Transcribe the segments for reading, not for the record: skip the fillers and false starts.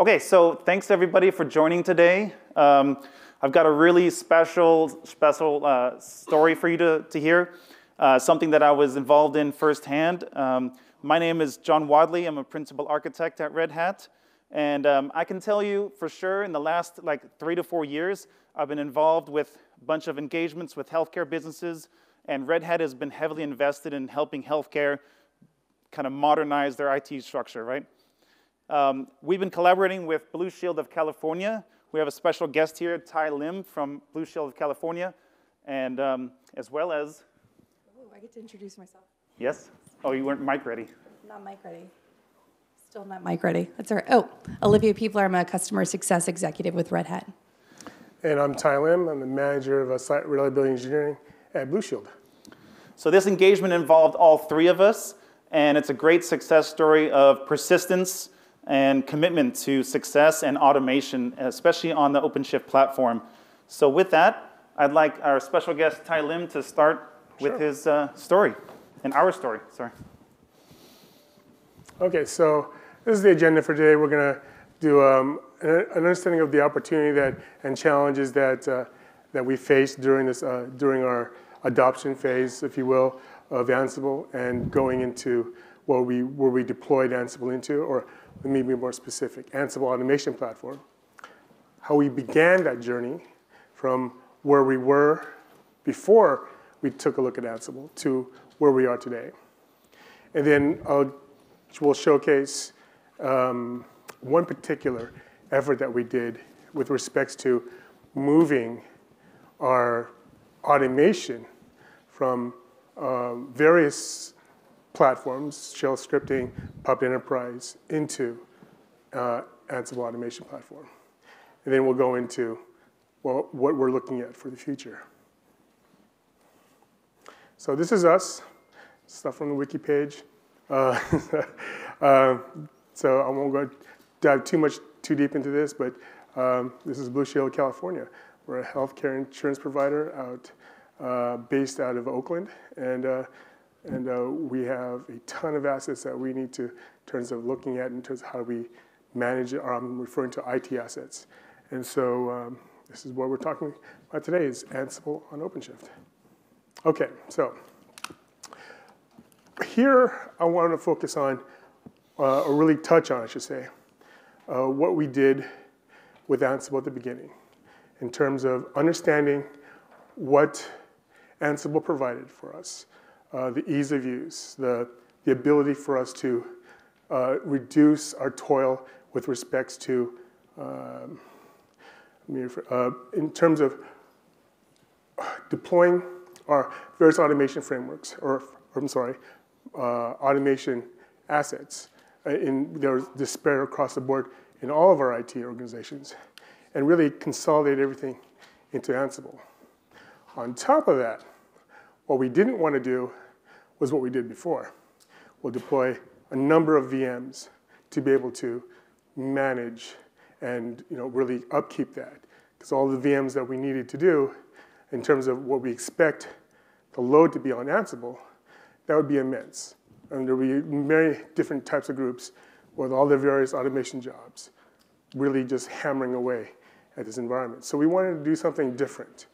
Okay, so thanks everybody for joining today. I've got a really special story for you to hear, something that I was involved in firsthand. My name is John Wadleigh. I'm a principal architect at Red Hat. And I can tell you for sure in the last 3 to 4 years, I've been involved with a bunch of engagements with healthcare businesses, and Red Hat has been heavily invested in helping healthcare kind of modernize their IT structure, right? We've been collaborating with Blue Shield of California. We have a special guest here, Ty Lim from Blue Shield of California, and as well as... Oh, I get to introduce myself. Yes? Oh, you weren't mic ready. Not mic ready. Still not mic ready. That's all right. Oh, Olivia Peavler. I'm a Customer Success Executive with Red Hat. And I'm Ty Lim. I'm the manager of Site Reliability Engineering at Blue Shield. So this engagement involved all three of us, and it's a great success story of persistence and commitment to success and automation, especially on the OpenShift platform. So with that, I'd like our special guest, Ty Lim, to start with his story, and our story, sorry. Okay, so this is the agenda for today. We're gonna do an understanding of the opportunity and challenges that we faced during this, during our adoption phase, if you will, of Ansible, and going into where we deployed Ansible into, or let me be more specific, Ansible Automation Platform, how we began that journey from where we were before we took a look at Ansible to where we are today. And then we'll showcase one particular effort that we did with respects to moving our automation from various platforms, shell scripting, Puppet Enterprise, into Ansible Automation Platform. And then we'll go into what we're looking at for the future. So this is us, stuff from the wiki page. So I won't go dive too deep into this, but this is Blue Shield, California. We're a healthcare insurance provider based out of Oakland. And we have a ton of assets that we need to, in terms of looking at, in terms of how we manage, or I'm referring to IT assets. And so this is what we're talking about today, is Ansible on OpenShift. Okay, so here I want to focus on, or really touch on, I should say, what we did with Ansible at the beginning, in terms of understanding what Ansible provided for us. The ease of use, the ability for us to reduce our toil with respects to, in terms of deploying our various automation frameworks, or automation assets. They're disparate across the board in all of our IT organizations, and really consolidate everything into Ansible. On top of that, what we didn't want to do was what we did before. We'll deploy a number of VMs to be able to manage and really upkeep that. Because all the VMs that we needed to do in terms of what we expect the load to be on Ansible, that would be immense. And there would be many different types of groups with all the various automation jobs really just hammering away at this environment. So we wanted to do something different.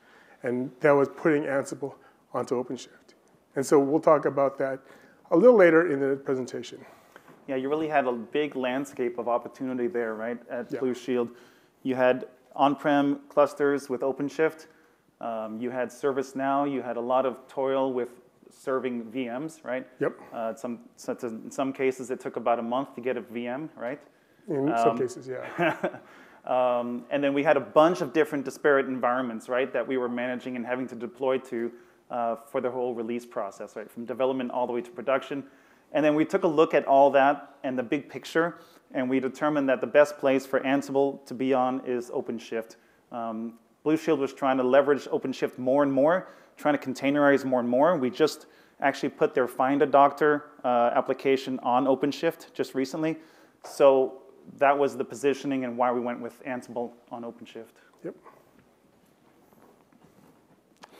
And that was putting Ansible onto OpenShift. And so we'll talk about that a little later in the presentation. Yeah, you really had a big landscape of opportunity there, right, at Blue Shield. You had on-prem clusters with OpenShift. You had ServiceNow. You had a lot of toil with serving VMs, right? Yep. In some cases, it took about a month to get a VM, right? In some cases, yeah. And then we had a bunch of different disparate environments, right, that we were managing and having to deploy to for the whole release process, right, from development all the way to production. And then we took a look at all that and the big picture, and we determined that the best place for Ansible to be on is OpenShift. Blue Shield was trying to leverage OpenShift more and more, trying to containerize more and more. We just actually put their Find a Doctor application on OpenShift just recently. So that was the positioning and why we went with Ansible on OpenShift. Yep.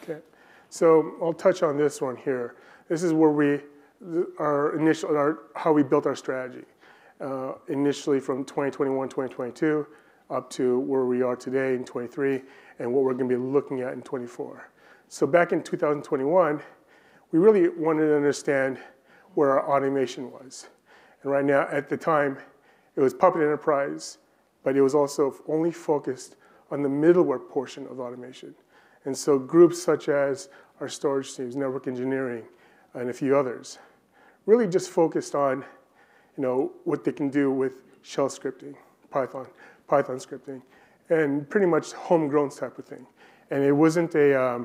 Okay. So I'll touch on this one here. This is where we, how we built our strategy. initially from 2021, 2022, up to where we are today in 23, and what we're going to be looking at in 24. So back in 2021, we really wanted to understand where our automation was. And right now, at the time, it was Puppet Enterprise, but it was also only focused on the middleware portion of automation. And so groups such as our storage teams, network engineering, and a few others, really just focused on what they can do with shell scripting, Python scripting, and pretty much homegrown type of thing. And it wasn't a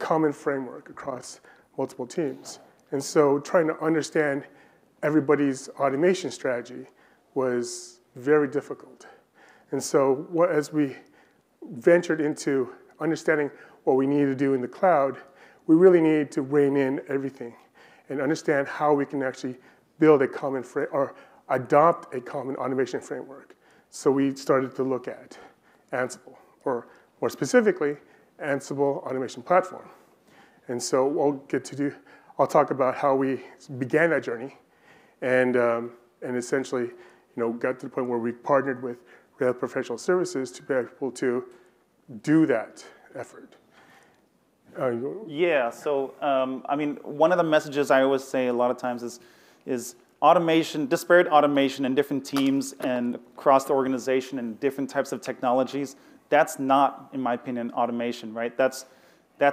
common framework across multiple teams. And so trying to understand everybody's automation strategy was very difficult. And so as we ventured into understanding what we needed to do in the cloud, we really needed to rein in everything and understand how we can actually build a common frame or adopt a common automation framework. So we started to look at Ansible, or more specifically, Ansible Automation Platform. And so I'll talk about how we began that journey, and essentially, got to the point where we partnered with Red Hat Professional Services to be able to do that effort. Yeah. So I mean, one of the messages I always say a lot of times is automation, disparate automation in different teams and across the organization and different types of technologies. That's not, in my opinion, automation, right? That's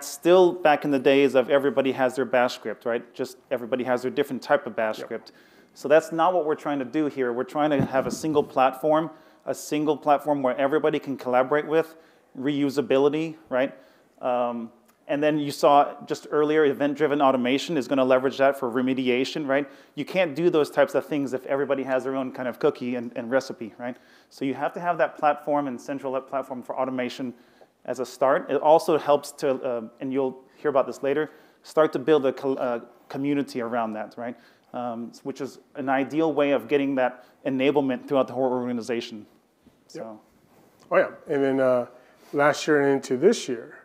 still back in the days of everybody has their bash script, right? Just everybody has their different type of bash script. So that's not what we're trying to do here. We're trying to have a single platform where everybody can collaborate with, reusability, right? And then you saw just earlier, event-driven automation is going to leverage that for remediation, right? You can't do those types of things if everybody has their own kind of cookie and recipe, right? So you have to have that platform and central platform for automation as a start. It also helps to, and you'll hear about this later, start to build a community around that, right? Which is an ideal way of getting that enablement throughout the whole organization. So. Yep. Oh yeah, and then last year and into this year,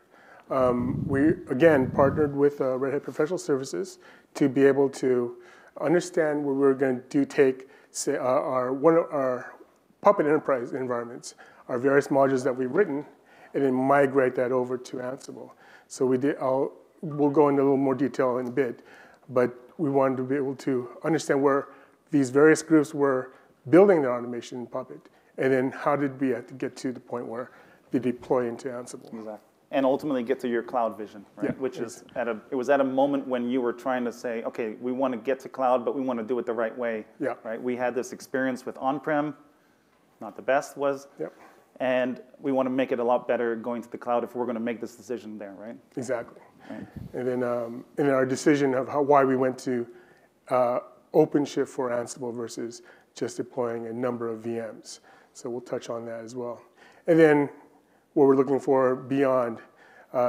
we, again, partnered with Red Hat Professional Services to be able to understand where we're going to take, say, one of our Puppet Enterprise environments, our various modules that we've written, and then migrate that over to Ansible. So we did, we'll go into a little more detail in a bit, but we wanted to be able to understand where these various groups were building their automation in Puppet, and then how did we have to get to the point where they deploy into Ansible. Exactly. And ultimately get to your cloud vision, right? Yeah, which is it was at a moment when you were trying to say, okay, we want to get to cloud, but we want to do it the right way, yeah, right? We had this experience with on-prem, not the best was, yep, and we want to make it a lot better going to the cloud if we're going to make this decision there, right? Exactly. Right. And then in our decision of why we went to OpenShift for Ansible versus just deploying a number of VMs. So we'll touch on that as well. And then what we're looking for beyond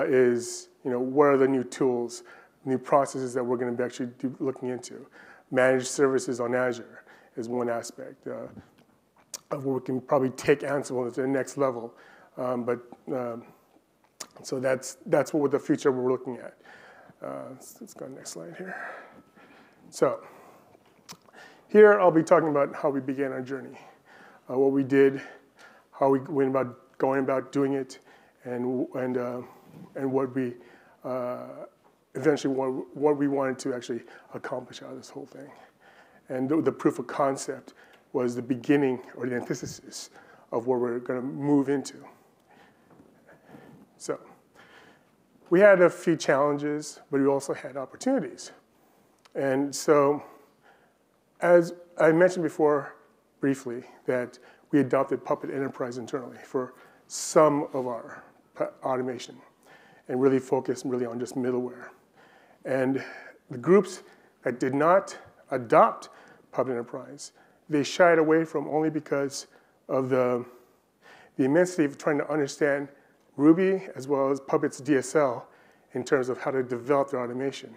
is, what are the new tools, new processes that we're going to be actually looking into. Managed services on Azure is one aspect of where we can probably take Ansible to the next level. So that's what the future we're looking at. Let's go to the next slide here. So here I'll be talking about how we began our journey, what we did, how we went about doing it, and what we eventually what we wanted to actually accomplish out of this whole thing, and the proof of concept was the beginning or the antithesis of what we're going to move into. So we had a few challenges, but we also had opportunities, and so as I mentioned before, briefly, that we adopted Puppet Enterprise internally for some of our automation and really focused really on just middleware. And the groups that did not adopt Puppet Enterprise, they shied away from only because of the immensity of trying to understand Ruby as well as Puppet's DSL in terms of how to develop their automation.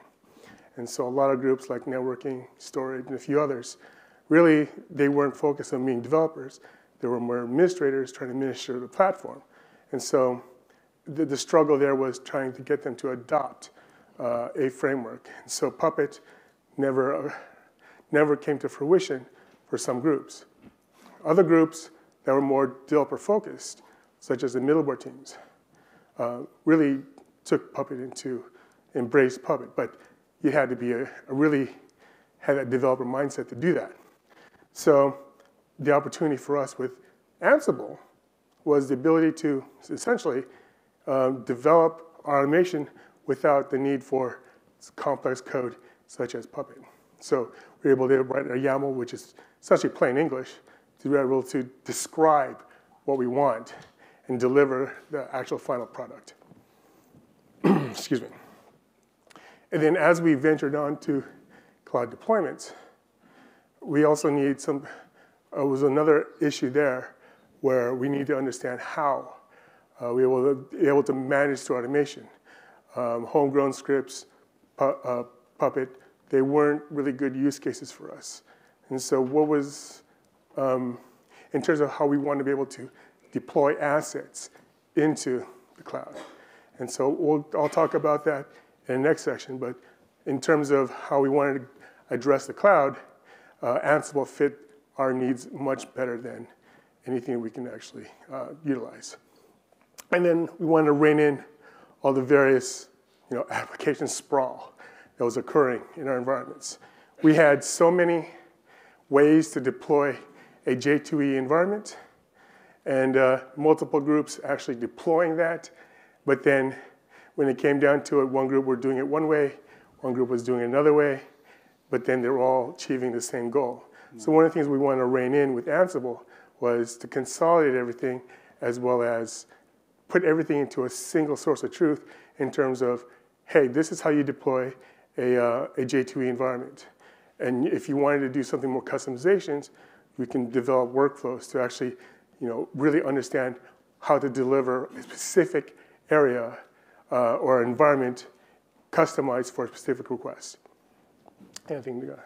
And so a lot of groups like networking, storage, and a few others, really they weren't focused on being developers. There were more administrators trying to administer the platform. And so the struggle there was trying to get them to adopt a framework. And so Puppet never came to fruition for some groups. Other groups that were more developer-focused, such as the middleware teams, really took Puppet into embraced Puppet. But you had to be really had a developer mindset to do that. So the opportunity for us with Ansible was the ability to essentially develop automation without the need for complex code such as Puppet. So we're able to write a YAML, which is essentially plain English, to be able to describe what we want and deliver the actual final product. Excuse me. And then as we ventured on to cloud deployments, we also need some, was another issue there where we need to understand how we were able to manage through automation. Homegrown scripts, Puppet, they weren't really good use cases for us. And so what was, in terms of how we want to be able to deploy assets into the cloud. And so I'll talk about that in the next section, but in terms of how we wanted to address the cloud, Ansible fit our needs much better than anything we can actually utilize. And then we wanted to rein in all the various application sprawl that was occurring in our environments. We had so many ways to deploy a J2E environment, and multiple groups actually deploying that. But then when it came down to it, one group were doing it one way, one group was doing it another way, but then they were all achieving the same goal. So one of the things we wanted to rein in with Ansible was to consolidate everything as well as put everything into a single source of truth in terms of, hey, this is how you deploy a J2E environment. And if you wanted to do something more customizations, we can develop workflows to actually really understand how to deliver a specific area or environment customized for a specific request. Anything to go?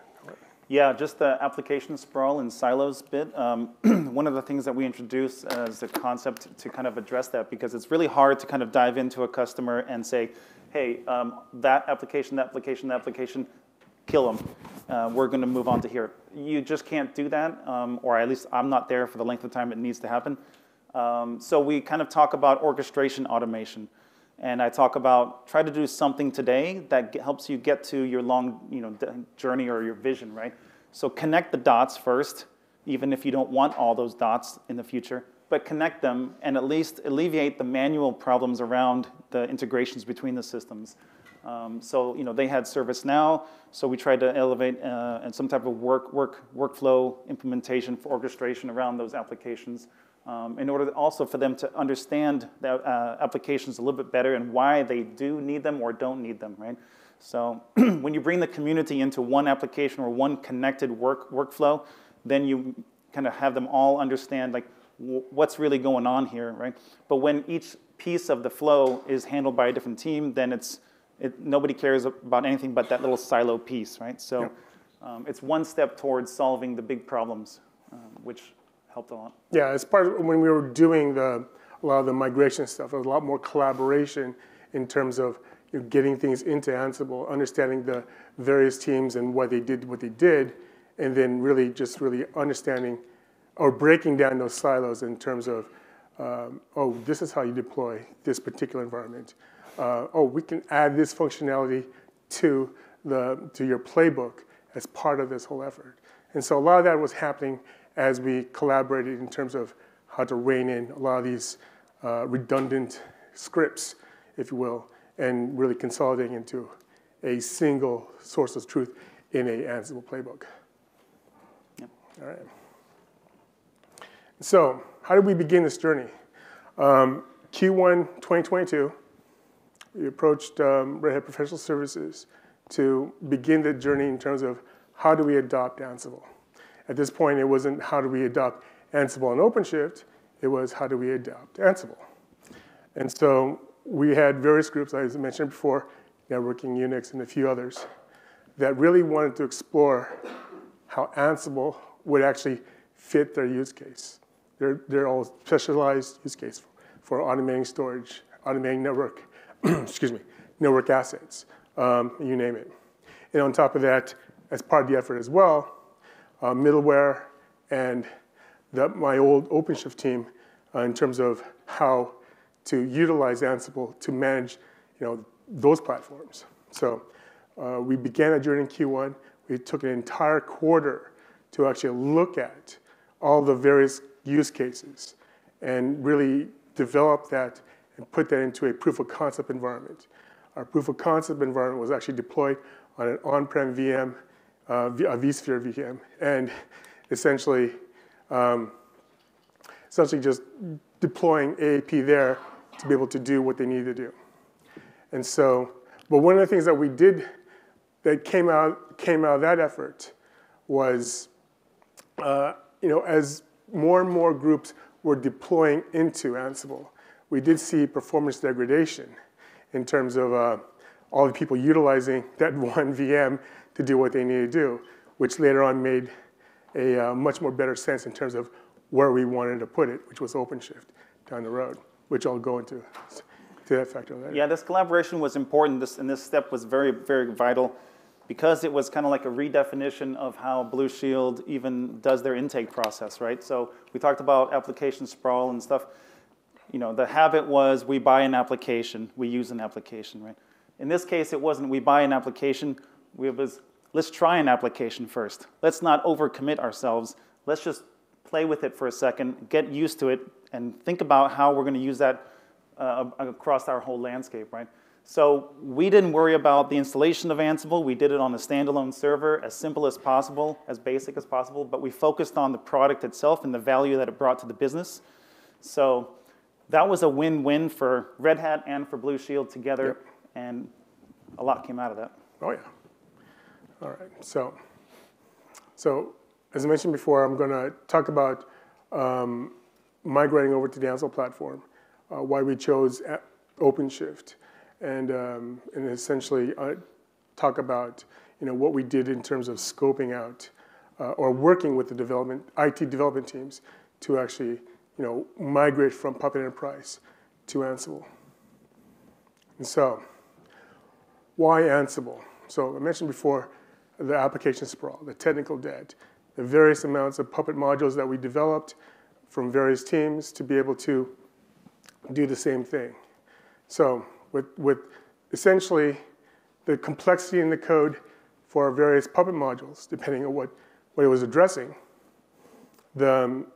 Yeah, just the application sprawl and silos bit. One of the things that we introduced as a concept to kind of address that, because it's really hard to kind of dive into a customer and say, hey, that application, that application, that application, kill them. We're going to move on to here. You just can't do that, or at least I'm not there for the length of time it needs to happen. So we kind of talk about orchestration automation. And I talk about try to do something today that helps you get to your long journey or your vision, right? So connect the dots first, even if you don't want all those dots in the future, but connect them and at least alleviate the manual problems around the integrations between the systems. So they had ServiceNow, so we tried to elevate and some type of workflow implementation for orchestration around those applications. In order also for them to understand the applications a little bit better and why they do need them or don't need them, right? So when you bring the community into one application or one connected workflow, then you kind of have them all understand like what's really going on here, right? But when each piece of the flow is handled by a different team, then nobody cares about anything but that little silo piece, right? So yep. It's one step towards solving the big problems, which helped a lot. Yeah, as part of when we were doing a lot of the migration stuff, there was a lot more collaboration in terms of getting things into Ansible, understanding the various teams and why they did what they did, and then really just really understanding or breaking down those silos in terms of, oh, this is how you deploy this particular environment. Oh, we can add this functionality to your playbook as part of this whole effort. And so a lot of that was happening as we collaborated in terms of how to rein in a lot of these redundant scripts, if you will, and really consolidating into a single source of truth in an Ansible playbook. Yep. All right. So how did we begin this journey? Q1 2022, we approached Red Hat Professional Services to begin the journey in terms of how do we adopt Ansible. At this point, it wasn't how do we adopt Ansible and OpenShift, it was how do we adopt Ansible. And so we had various groups, as I mentioned before, networking, Unix, and a few others, that really wanted to explore how Ansible would actually fit their use case. They're all specialized use case for automating storage, automating network, excuse me, network assets, you name it. And on top of that, as part of the effort as well, middleware and my old OpenShift team in terms of how to utilize Ansible to manage those platforms. So we began a journey in Q1. We took an entire quarter to actually look at all the various use cases and really develop that and put that into a proof of concept environment. Our proof of concept environment was actually deployed on an on-prem VM, a vSphere VM, and essentially, just deploying AAP there to be able to do what they need to do. And so, but one of the things that we did that came out of that effort was, as more and more groups were deploying into Ansible, we did see performance degradation in terms of all the people utilizing that one VM to do what they needed to do, which later on made a much more better sense in terms of where we wanted to put it, which was OpenShift down the road, which I'll go into to that factor later. Yeah, this collaboration was important, and this step was very, very vital because it was kind of like a redefinition of how Blue Shield even does their intake process, right? So we talked about application sprawl and stuff. The habit was we buy an application, we use an application, right? In this case, it wasn't we buy an application, it was let's try an application first. Let's not overcommit ourselves. Let's just play with it for a second, get used to it, and think about how we're going to use that across our whole landscape, right? So we didn't worry about the installation of Ansible. We did it on a standalone server, as simple as possible, as basic as possible, but we focused on the product itself and the value that it brought to the business. So that was a win-win for Red Hat and for Blue Shield together, yep. And a lot came out of that. Oh, yeah. All right, so as I mentioned before, I'm going to talk about migrating over to the Ansible platform, why we chose OpenShift, and essentially talk about what we did in terms of scoping out or working with the IT development teams to actually migrate from Puppet Enterprise to Ansible. And so, why Ansible? So I mentioned before the application sprawl, the technical debt, the various amounts of Puppet modules that we developed from various teams to be able to do the same thing. So with essentially the complexity in the code for our various Puppet modules, depending on what it was addressing, the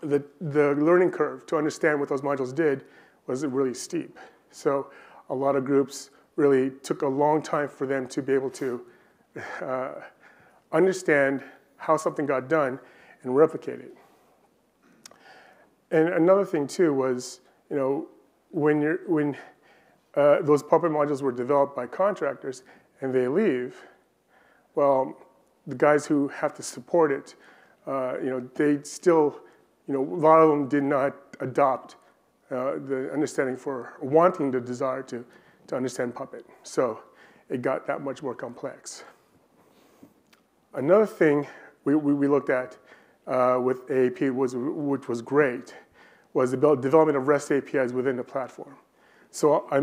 learning curve to understand what those modules did was really steep. So a lot of groups really took a long time for them to be able to understand how something got done and replicate it. And another thing too was, when those Puppet modules were developed by contractors and they leave, well, the guys who have to support it, they still, a lot of them did not adopt the understanding for wanting the desire to understand Puppet. So it got that much more complex. Another thing we looked at with AAP, which was great, was the development of REST APIs within the platform. So I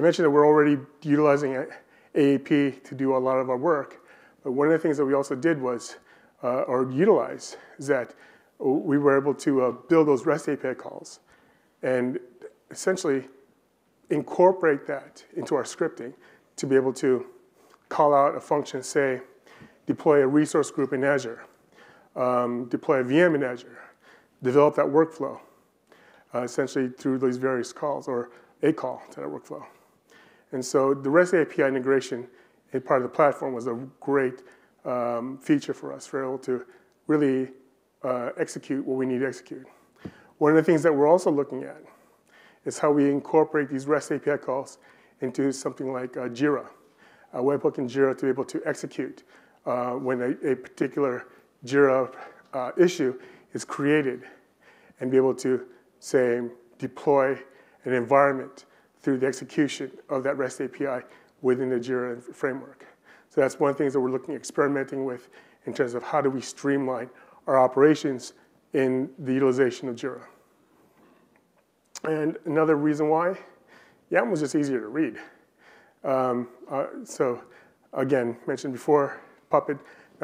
mentioned that we're already utilizing AAP to do a lot of our work. But one of the things that we also did was, utilize, is that we were able to build those REST API calls and essentially incorporate that into our scripting to be able to call out a function, say, deploy a resource group in Azure, deploy a VM in Azure, develop that workflow, essentially through these various calls, or a call to that workflow. And so the REST API integration in part of the platform was a great feature for us, for able to really execute what we need to execute. One of the things that we're also looking at is how we incorporate these REST API calls into something like Jira, a webhook in Jira to be able to execute when a particular Jira issue is created, and be able to, say, deploy an environment through the execution of that REST API within the Jira framework. So that's one of the things that we're experimenting with in terms of how do we streamline our operations in the utilization of Jira. And another reason why, YAML was just easier to read. So again, mentioned before, Puppet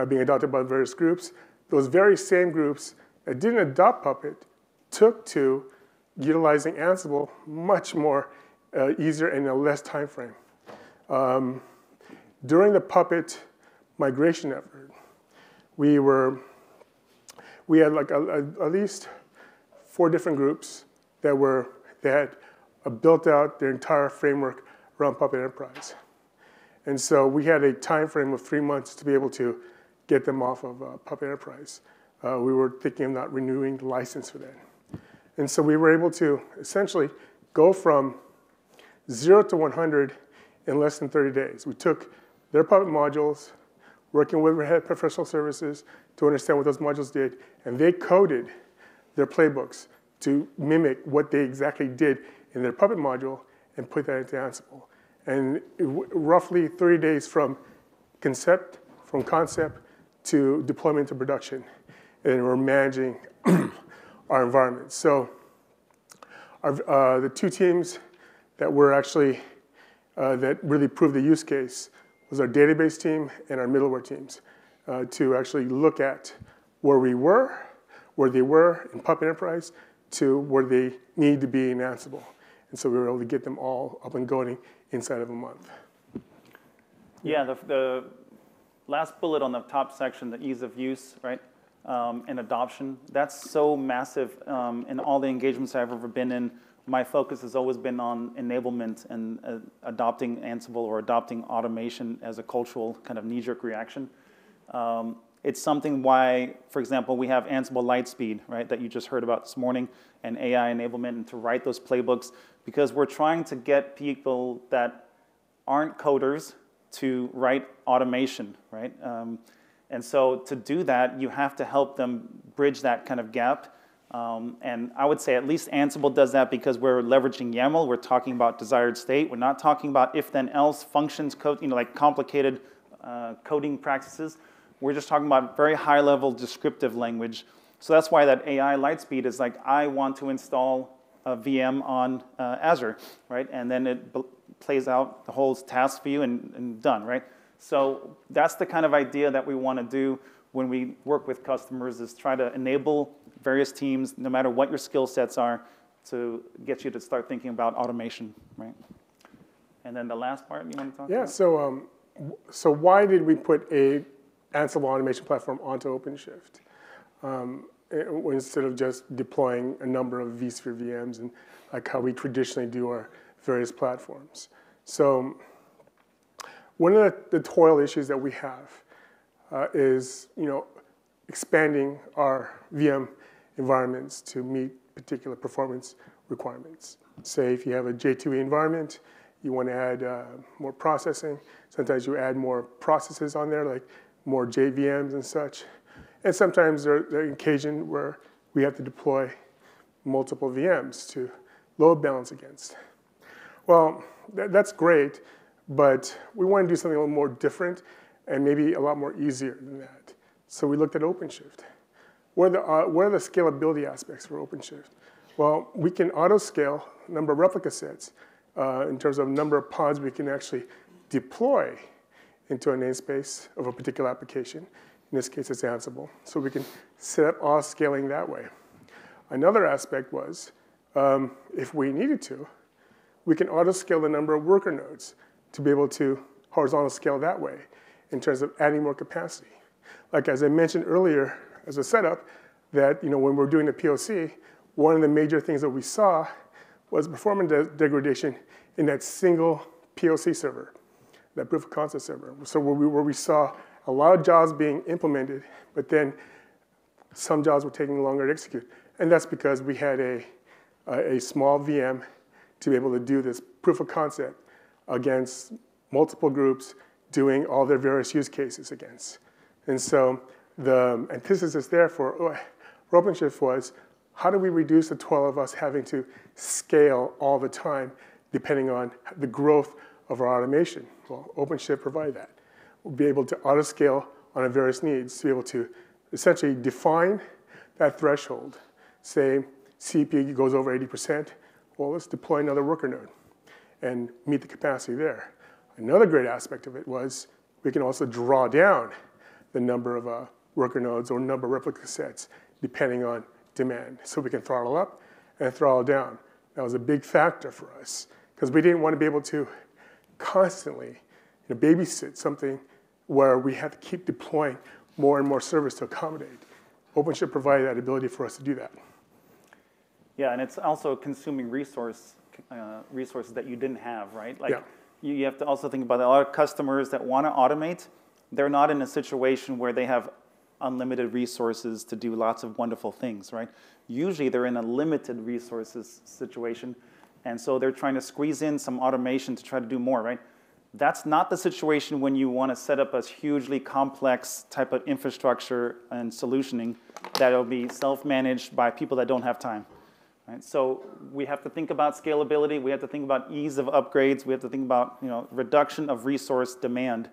being adopted by various groups, those very same groups that didn't adopt Puppet took to utilizing Ansible much more easier and in a less time frame. During the Puppet migration effort, we had like at least 4 different groups that had built out their entire framework around Puppet Enterprise. And so we had a time frame of 3 months to be able to get them off of Puppet Enterprise. We were thinking of not renewing the license for that. And so we were able to essentially go from 0 to 100 in less than 30 days. We took their Puppet modules, working with Red Hat Professional Services to understand what those modules did, and they coded their playbooks to mimic what they exactly did in their Puppet module and put that into Ansible. And roughly 30 days from concept to deployment to production, and we're managing our environment. So the 2 teams that were actually, that really proved the use case was our database team and our middleware teams to actually look at where we were, where they were in Puppet Enterprise to where they need to be in Ansible. And so we were able to get them all up and going inside of a month. Yeah, the last bullet on the top section, the ease of use, right? And adoption. That's so massive in all the engagements I've ever been in. My focus has always been on enablement and adopting Ansible or adopting automation as a cultural kind of knee-jerk reaction. It's something why, for example, we have Ansible Lightspeed, right, that you just heard about this morning, and AI enablement, and to write those playbooks, because we're trying to get people that aren't coders to write automation, right? And so to do that, you have to help them bridge that kind of gap. And I would say at least Ansible does that because we're leveraging YAML. We're talking about desired state. We're not talking about if-then-else functions, code, you know, like complicated coding practices. We're just talking about very high-level descriptive language. So that's why that AI Lightspeed is like, I want to install a VM on Azure, right? And then it plays out the whole task for you and done, right? So that's the kind of idea that we want to do when we work with customers, is try to enable various teams, no matter what your skill sets are, to get you to start thinking about automation, right? And then the last part you want to talk about? Yeah, so, so why did we put a Ansible Automation Platform onto OpenShift instead of just deploying a number of vSphere VMs and like how we traditionally do our various platforms? So one of the toil issues that we have is, you know, expanding our VM environments to meet particular performance requirements. Say if you have a J2E environment, you want to add more processing. Sometimes you add more processes on there, like more JVMs and such. And sometimes there are occasions where we have to deploy multiple VMs to load balance against. Well, that's great, but we want to do something a little more different and maybe a lot more easier than that. So we looked at OpenShift. What are the scalability aspects for OpenShift? Well, we can auto-scale number of replica sets in terms of number of pods we can actually deploy into a namespace of a particular application. In this case, it's Ansible. So we can set up all scaling that way. Another aspect was, if we needed to, we can auto-scale the number of worker nodes to be able to horizontal scale that way in terms of adding more capacity. Like as I mentioned earlier as a setup, that when we're doing the POC, one of the major things that we saw was performance degradation in that single POC server, that proof of concept server. So where we saw a lot of jobs being implemented, but then some jobs were taking longer to execute. And that's because we had a small VM to be able to do this proof of concept against multiple groups doing all their various use cases against. And so the antithesis there for OpenShift was, how do we reduce the toil of us having to scale all the time depending on the growth of our automation? Well, OpenShift provided that. We'll be able to auto-scale on our various needs to be able to essentially define that threshold. Say CP goes over 80%, well, let's deploy another worker node and meet the capacity there. Another great aspect of it was we can also draw down the number of worker nodes or number of replica sets, depending on demand. So we can throttle up and throttle down. That was a big factor for us, because we didn't want to be able to constantly babysit something where we had to keep deploying more and more servers to accommodate. OpenShift provided that ability for us to do that. Yeah, and it's also consuming resources that you didn't have, right? Like, yeah. You have to also think about a lot of customers that want to automate. They're not in a situation where they have unlimited resources to do lots of wonderful things, right? Usually they're in a limited resources situation, and so they're trying to squeeze in some automation to try to do more, right? That's not the situation when you want to set up a hugely complex type of infrastructure and solutioning that'll be self-managed by people that don't have time. Right? So we have to think about scalability. We have to think about ease of upgrades. We have to think about reduction of resource demand,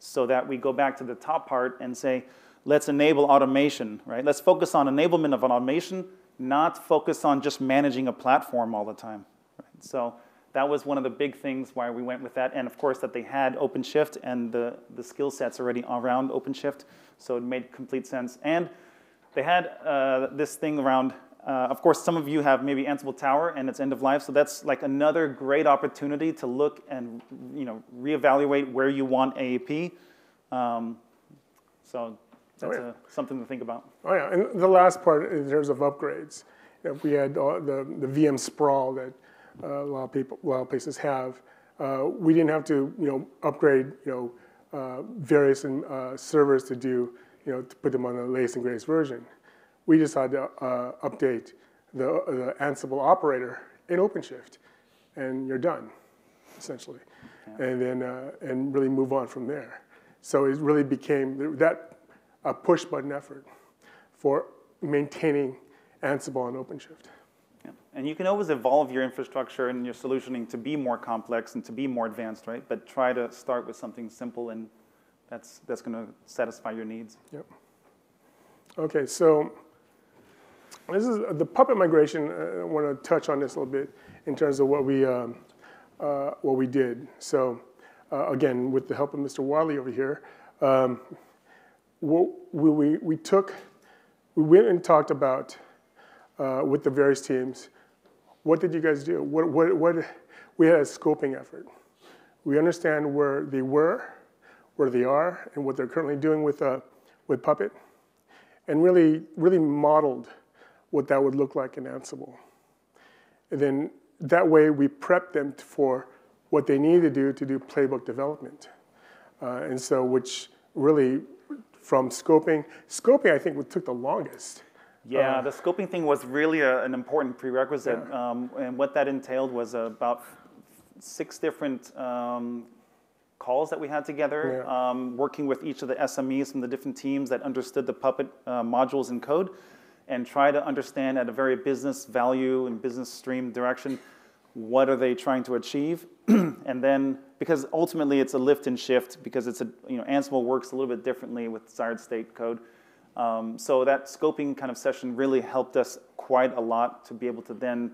so that we go back to the top part and say, let's enable automation. Right? Let's focus on enablement of automation, not focus on just managing a platform all the time. Right? So that was one of the big things why we went with that. And of course, that they had OpenShift and the skill sets already around OpenShift. So it made complete sense. And they had this thing around. Of course, some of you have maybe Ansible Tower and its end of life, so that's like another great opportunity to look and reevaluate where you want AAP. So that's something to think about. Oh yeah, and the last part in terms of upgrades, we had all the VM sprawl that a lot of places have. We didn't have to upgrade various servers to do to put them on the latest and greatest version. We decided to update the Ansible operator in OpenShift, and you're done, essentially, yeah. And then and really move on from there. So it really became that a push-button effort for maintaining Ansible and OpenShift. Yeah. And you can always evolve your infrastructure and your solutioning to be more complex and to be more advanced, right? But try to start with something simple, and that's going to satisfy your needs. Yep. Okay, so. This is the Puppet migration. I want to touch on this a little bit in terms of what we did. So again, with the help of Mr. Wadleigh over here, we went and talked about with the various teams. What did you guys do? What we had a scoping effort. We understand where they were, where they are, and what they're currently doing with Puppet, and really modeled what that would look like in Ansible. And then that way we prepped them for what they needed to do playbook development. And so which really from scoping I think took the longest. Yeah, the scoping thing was really an important prerequisite. Yeah. And what that entailed was about 6 different calls that we had together, yeah. Working with each of the SMEs from the different teams that understood the Puppet modules and code, and try to understand at a very business value and business stream direction, what are they trying to achieve? And then, because ultimately it's a lift and shift, because it's a, Ansible works a little bit differently with desired state code. So that scoping kind of session really helped us quite a lot to be able to then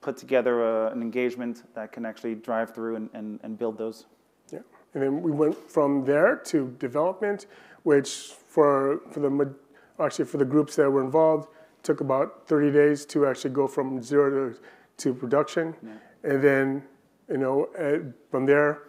put together an engagement that can actually drive through and build those. Yeah, and then we went from there to development, which for the groups that were involved, took about 30 days to actually go from zero to production. Yeah. And then from there,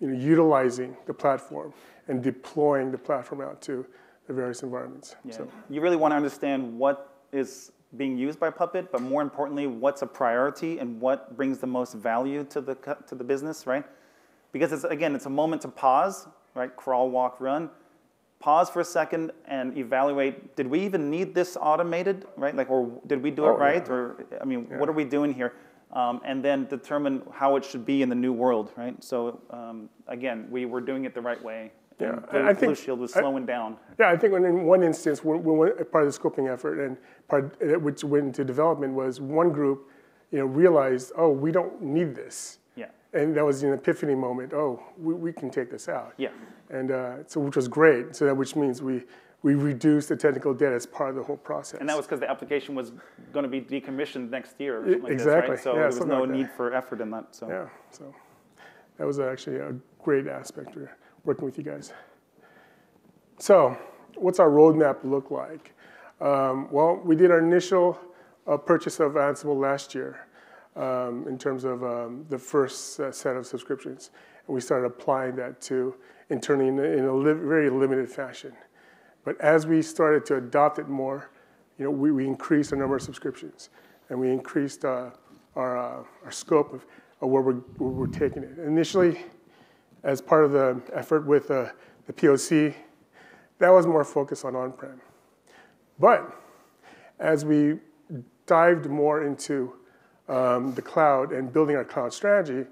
utilizing the platform and deploying the platform out to the various environments. Yeah. So. You really want to understand what is being used by Puppet, but more importantly, what's a priority and what brings the most value to the business, right? Because it's a moment to pause, right? Crawl, walk, run. Pause for a second and evaluate, did we even need this automated, right? Like, or did we do it right? Yeah. Or, what are we doing here? And then determine how it should be in the new world, right? So, again, we were doing it the right way. Yeah, and Blue Shield was slowing down. Yeah, I think in one instance, part of the scoping effort and part which went into development was one group realized, oh, we don't need this. Yeah. And that was an epiphany moment. Oh, we can take this out. Yeah. And so, which was great. So that which means we reduced the technical debt as part of the whole process. And that was because the application was going to be decommissioned next year. Or something exactly. Like this, right? So yeah, there was no need for effort in that. So. Yeah. So that was actually a great aspect of working with you guys. So what's our roadmap look like? Well, we did our initial purchase of Ansible last year in terms of the first set of subscriptions. And we started applying that to internally in a very limited fashion. But as we started to adopt it more, you know, we increased the number of subscriptions, and we increased our scope of where we're taking it. Initially, as part of the effort with the POC, that was more focused on on-prem. But as we dived more into the cloud and building our cloud strategy,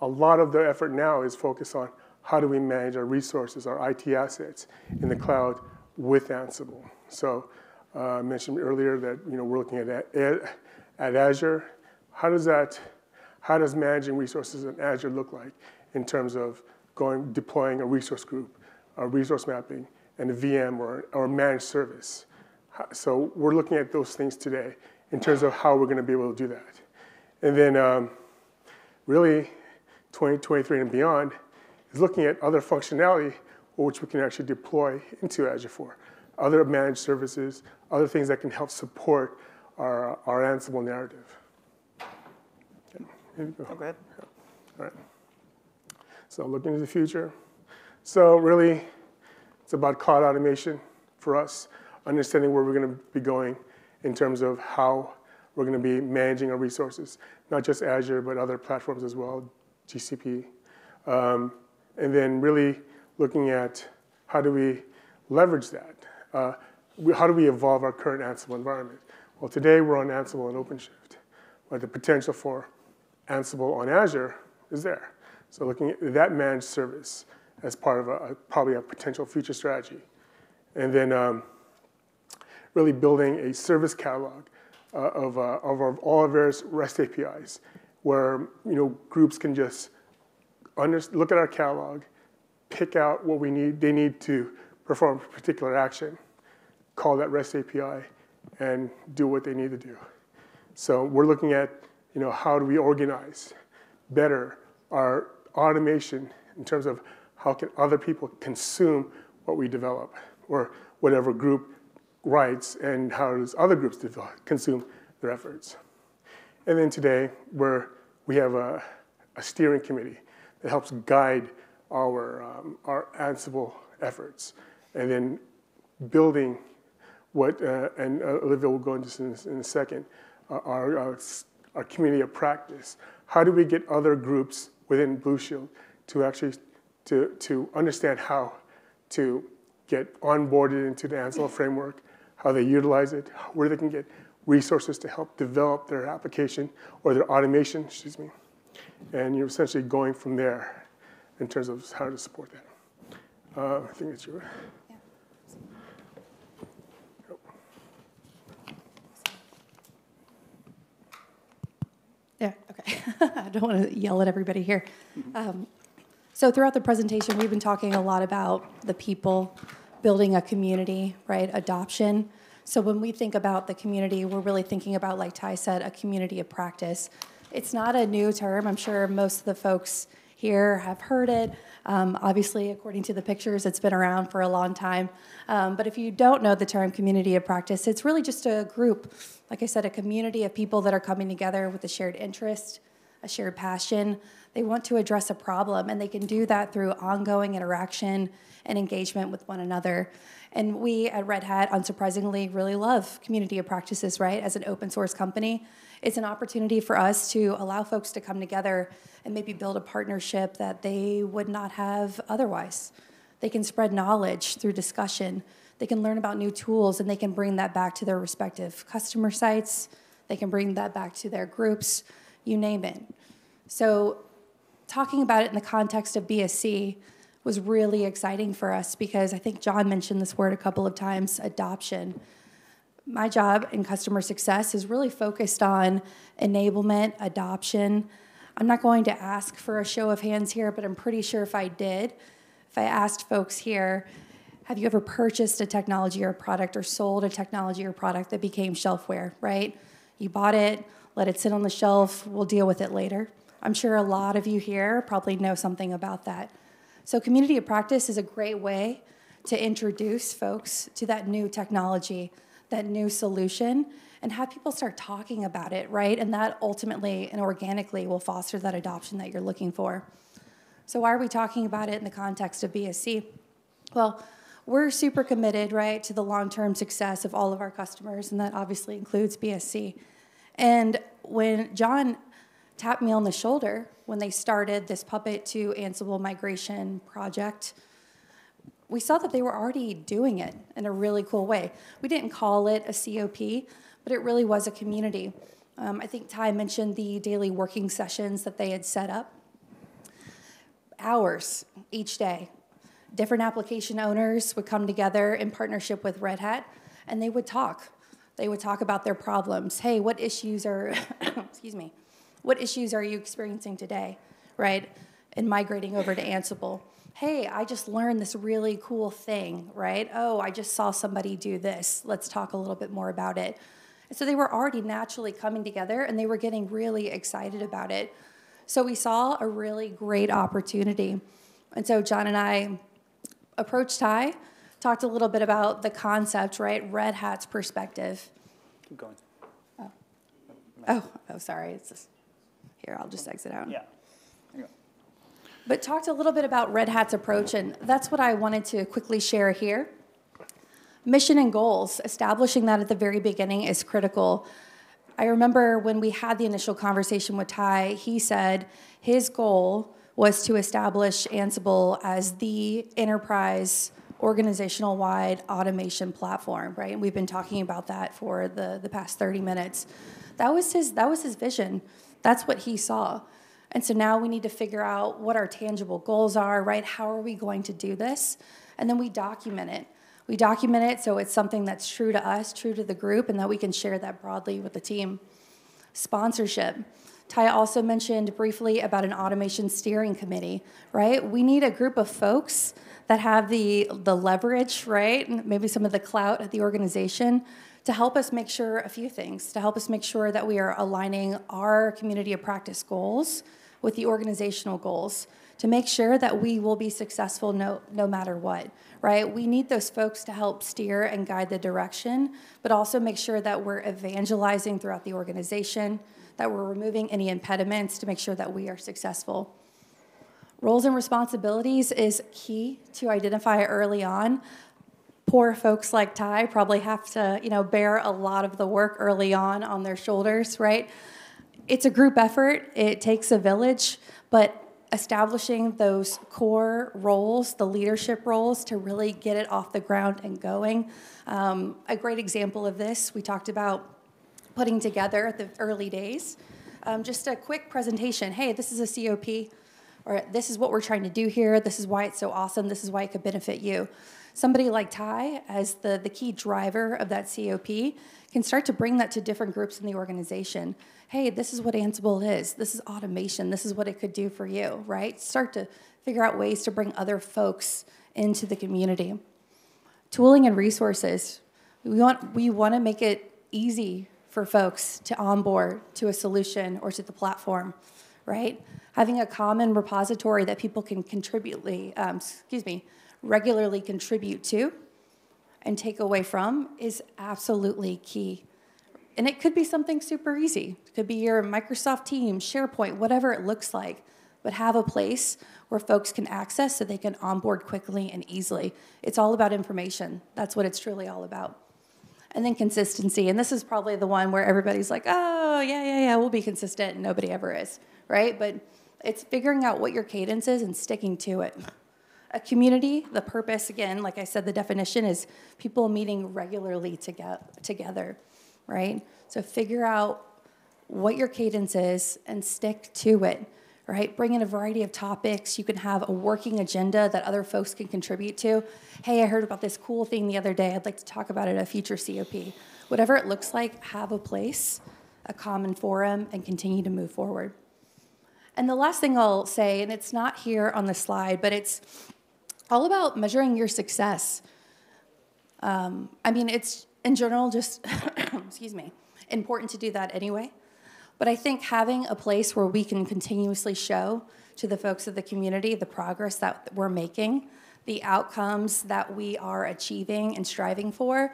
a lot of the effort now is focused on how do we manage our resources, our IT assets in the cloud with Ansible. So I mentioned earlier that we're looking at Azure. How does managing resources in Azure look like in terms of deploying a resource group, a resource mapping, and a VM or a managed service? So we're looking at those things today in terms of how we're going to be able to do that. And then really 2023 and beyond is looking at other functionality which we can actually deploy into Azure for, other managed services, other things that can help support our Ansible narrative. Okay. Here you go. Okay. Yeah. All right. So looking to the future. So really, it's about cloud automation for us, understanding where we're going to be going in terms of how we're going to be managing our resources, not just Azure, but other platforms as well, GCP. And then really looking at how do we leverage that? How do we evolve our current Ansible environment? Well, today we're on Ansible and OpenShift, but the potential for Ansible on Azure is there. So looking at that managed service as part of probably a potential future strategy. And then really building a service catalog of all our various REST APIs where groups can just look at our catalog, pick out what they need to perform a particular action, call that REST API, and do what they need to do. So we're looking at how do we organize better our automation in terms of how can other people consume what we develop, or whatever group writes, and how does other groups consume their efforts. And then today, we have a steering committee that helps guide our Ansible efforts. And then building what, and Olivia will go into this in a second, our community of practice. How do we get other groups within Blue Shield to actually to understand how to get onboarded into the Ansible framework, how they utilize it, where they can get resources to help develop their application or their automation, excuse me. And you're essentially going from there in terms of how to support that. I think it's your. Yeah. There, OK. I don't want to yell at everybody here. So throughout the presentation, we've been talking a lot about the people, building a community, right? Adoption. So when we think about the community, we're really thinking about, like Ty said, a community of practice. It's not a new term. I'm sure most of the folks here have heard it. Obviously, according to the pictures, it's been around for a long time. But if you don't know the term community of practice, it's really just a group, like I said, a community of people that are coming together with a shared interest, a shared passion. They want to address a problem, and they can do that through ongoing interaction and engagement with one another. And we at Red Hat, unsurprisingly, really love community of practices, right? As an open source company, it's an opportunity for us to allow folks to come together and maybe build a partnership that they would not have otherwise. They can spread knowledge through discussion. They can learn about new tools, and they can bring that back to their respective customer sites. They can bring that back to their groups, you name it. So talking about it in the context of BSC was really exciting for us because I think John mentioned this word a couple of times, adoption. My job in customer success is really focused on enablement, adoption. I'm not going to ask for a show of hands here, but I'm pretty sure if I did, if I asked folks here, have you ever purchased a technology or a product or sold a technology or product that became shelfware, right? You bought it, let it sit on the shelf, we'll deal with it later. I'm sure a lot of you here probably know something about that. So community of practice is a great way to introduce folks to that new technology, that new solution, and have people start talking about it, right? And that ultimately and organically will foster that adoption that you're looking for. So why are we talking about it in the context of BSC? Well, we're super committed, right, to the long-term success of all of our customers, and that obviously includes BSC. And when John tapped me on the shoulder when they started this Puppet to Ansible migration project, we saw that they were already doing it in a really cool way. We didn't call it a COP, but it really was a community. I think Ty mentioned the daily working sessions that they had set up. Hours each day. Different application owners would come together in partnership with Red Hat, and they would talk. They would talk about their problems. Hey, what issues are, excuse me, what issues are you experiencing today, right, in migrating over to Ansible? Hey, I just learned this really cool thing, right? Oh, I just saw somebody do this. Let's talk a little bit more about it. And so they were already naturally coming together, and they were getting really excited about it. So we saw a really great opportunity. And so John and I approached Ty, talked a little bit about the concept, right? Red Hat's perspective. Keep going. Oh, oh sorry. It's just, here, I'll just exit out. Yeah. There you go. But talked a little bit about Red Hat's approach, and that's what I wanted to quickly share here. Mission and goals, establishing that at the very beginning is critical. I remember when we had the initial conversation with Ty, he said his goal was to establish Ansible as the enterprise organizational-wide automation platform, right? And we've been talking about that for the past 30 minutes. That was his vision. That's what he saw. And so now we need to figure out what our tangible goals are, right? How are we going to do this? And then we document it. We document it so it's something that's true to us, true to the group, and that we can share that broadly with the team. Sponsorship. Ty also mentioned briefly about an automation steering committee, right? We need a group of folks that have the leverage, right? And maybe some of the clout at the organization to help us make sure a few things, to help us make sure that we are aligning our community of practice goals with the organizational goals, to make sure that we will be successful no matter what, right? We need those folks to help steer and guide the direction, but also make sure that we're evangelizing throughout the organization, that we're removing any impediments to make sure that we are successful. Roles and responsibilities is key to identify early on. Poor folks like Ty probably have to, you know, bear a lot of the work early on their shoulders, right? It's a group effort. It takes a village, but establishing those core roles, the leadership roles, to really get it off the ground and going. A great example of this, we talked about putting together at the early days, just a quick presentation. Hey, this is a COP, or this is what we're trying to do here. This is why it's so awesome. This is why it could benefit you. Somebody like Ty, as the key driver of that COP, can start to bring that to different groups in the organization. Hey, this is what Ansible is. This is automation. This is what it could do for you, right? Start to figure out ways to bring other folks into the community. Tooling and resources. We want to make it easy for folks to onboard to a solution or to the platform, right? Having a common repository that people can regularly contribute to and take away from is absolutely key. And it could be something super easy. It could be your Microsoft Teams, SharePoint, whatever it looks like, but have a place where folks can access so they can onboard quickly and easily. It's all about information. That's what it's truly all about. And then consistency, and this is probably the one where everybody's like, oh, yeah, we'll be consistent, and nobody ever is, right? But it's figuring out what your cadence is and sticking to it. A community, the purpose, again, like I said, the definition is people meeting regularly together, right? So figure out what your cadence is and stick to it, right? Bring in a variety of topics. You can have a working agenda that other folks can contribute to. Hey, I heard about this cool thing the other day. I'd like to talk about it at a future COP. Whatever it looks like, have a place, a common forum, and continue to move forward. And the last thing I'll say, and it's not here on the slide, but it's all about measuring your success. I mean, it's in general just, excuse me, important to do that anyway. But I think having a place where we can continuously show to the folks of the community the progress that we're making, the outcomes that we are achieving and striving for,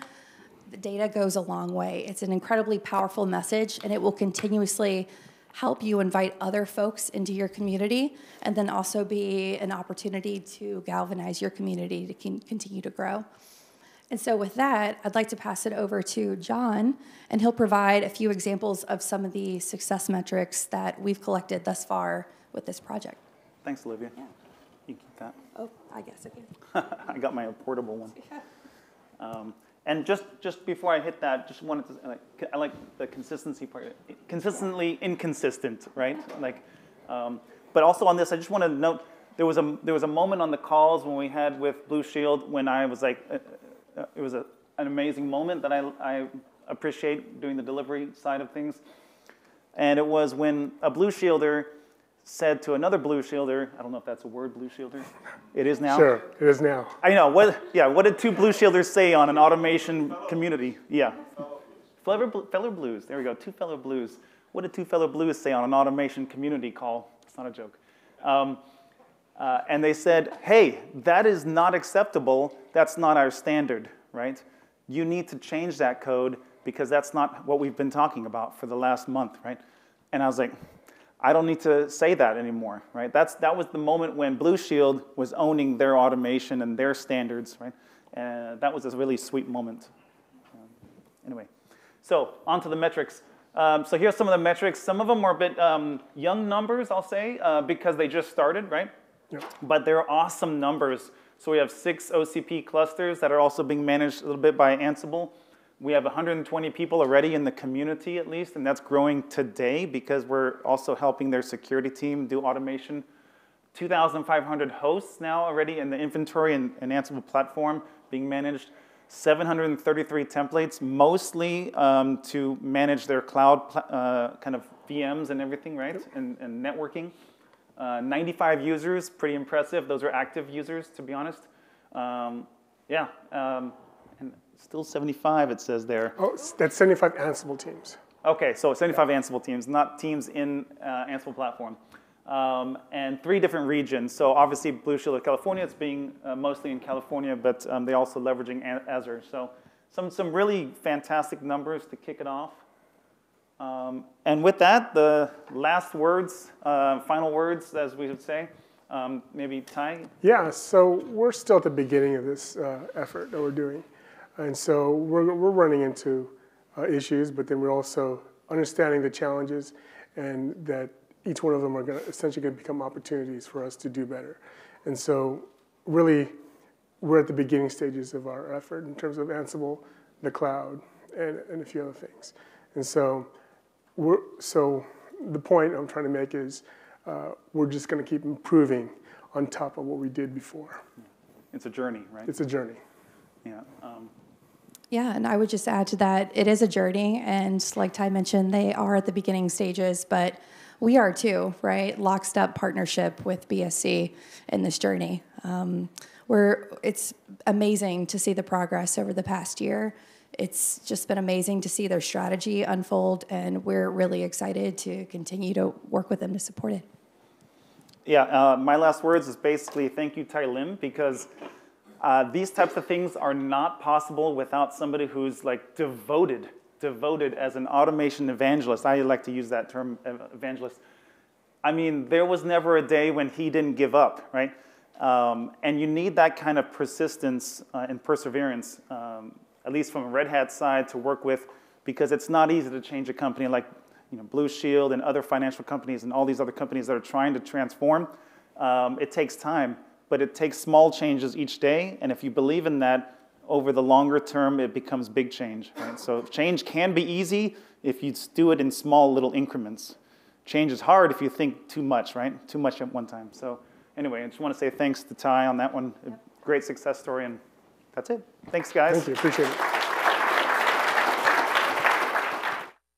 the data goes a long way. It's an incredibly powerful message, and it will continuously help you invite other folks into your community, and then also be an opportunity to galvanize your community to continue to grow. And so with that, I'd like to pass it over to John, and he'll provide a few examples of some of the success metrics that we've collected thus far with this project. Thanks, Olivia. Yeah. You can keep that. Oh, I guess I can. I got my portable one. Yeah. And just before I hit that, just wanted to, I like the consistency part. Consistently inconsistent, right? Like, but also on this, I just want to note there was a moment on the calls when we had with Blue Shield when I was like, it was an amazing moment that I appreciate doing the delivery side of things, and it was when a Blue Shielder said to another Blue Shielder, I don't know if that's a word, Blue Shielder. It is now? Sure, it is now. I know. What did two Blue Shielders say on an automation community? Yeah. Fellow Blues. There we go. Two fellow Blues. What did two fellow Blues say on an automation community call? It's not a joke. And they said, hey, that is not acceptable. That's not our standard, right? You need to change that code because that's not what we've been talking about for the last month, right? And I was like, I don't need to say that anymore, right? That was the moment when Blue Shield was owning their automation and their standards, right? And that was a really sweet moment. Anyway, so on to the metrics. So here's some of the metrics. Some of them are a bit young numbers, I'll say, because they just started, right? Yep. But they're awesome numbers. So we have 6 OCP clusters that are also being managed a little bit by Ansible. We have 120 people already in the community, at least, and that's growing today because we're also helping their security team do automation. 2,500 hosts now already in the inventory and Ansible platform being managed. 733 templates, mostly to manage their cloud kind of VMs and everything, right? Yep. And networking. 95 users, pretty impressive. Those are active users, to be honest. And still 75, it says there. Oh, that's 75 Ansible teams. OK, so 75 Ansible teams, not teams in Ansible platform. And 3 different regions. So obviously, Blue Shield of California, it's being mostly in California, but they're also leveraging Azure. So some really fantastic numbers to kick it off. And with that, the last words, final words, as we would say, maybe Ty? Yeah, so we're still at the beginning of this effort that we're doing. And so we're running into issues, but then we're also understanding the challenges and that each one of them are essentially going to become opportunities for us to do better. And so really, we're at the beginning stages of our effort in terms of Ansible, the cloud, and a few other things. And so the point I'm trying to make is we're just going to keep improving on top of what we did before. It's a journey, right? It's a journey. Yeah. Yeah, and I would just add to that, it is a journey. And like Ty mentioned, they are at the beginning stages, but we are too, right? Lockstep partnership with BSC in this journey. It's amazing to see the progress over the past year. It's just been amazing to see their strategy unfold, and we're really excited to continue to work with them to support it. Yeah, my last words is basically thank you, Ty Lim, because these types of things are not possible without somebody who's like devoted as an automation evangelist. I like to use that term, evangelist. I mean, there was never a day when he didn't give up, right? And you need that kind of persistence and perseverance, at least from a Red Hat side, to work with, because it's not easy to change a company like Blue Shield and other financial companies and all these other companies that are trying to transform. It takes time, but it takes small changes each day, and if you believe in that, over the longer term, it becomes big change. Right? So change can be easy if you do it in small little increments. Change is hard if you think too much, right? Too much at one time. So anyway, I just want to say thanks to Ty on that one. Yep. Great success story, and that's it. Thanks, guys. Thank you. Appreciate it.